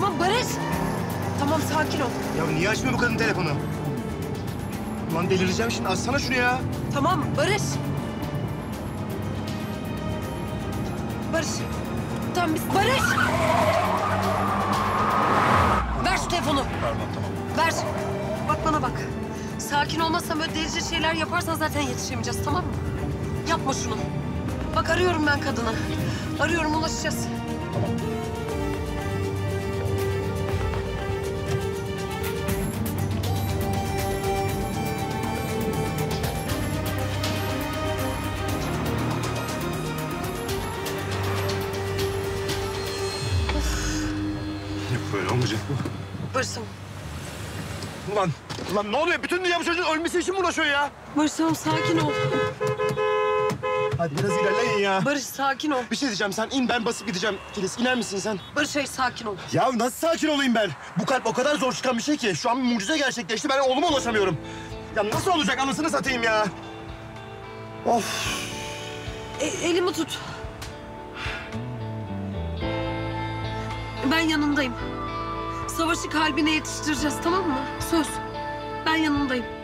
Tamam Barış. Tamam sakin ol. Ya niye açmıyor bu kadın telefonu? Ulan delireceğim şimdi. Açsana şunu ya. Tamam Barış. Barış. Tamam biz... Barış! Ver şu telefonu. Pardon tamam. Ver. Bak bana bak. Sakin olmazsan böyle delice şeyler yaparsan zaten yetişemeyeceğiz tamam mı? Yapma şunu. Bak arıyorum ben kadını. Arıyorum ulaşacağız. Tamam. Böyle olmayacak bu. Barış'ım. Ulan ne oluyor? Bütün dünya bu çocuğun ölmesi için mi uğraşıyor ya? Barış'ım sakin ol. Hadi biraz ilerleyin ya. Barış sakin ol. Bir şey diyeceğim sen in ben basıp gideceğim. Filiz iner misin sen? Barış hayır sakin ol. Ya nasıl sakin olayım ben? Bu kalp o kadar zor çıkan bir şey ki. Şu an bir mucize gerçekleşti. Ben oğluma ulaşamıyorum. Ya nasıl olacak anasını satayım ya? Of. Elimi tut. Ben yanındayım. Savaşı kalbine yetiştireceğiz tamam mı? Söz. Ben yanındayım.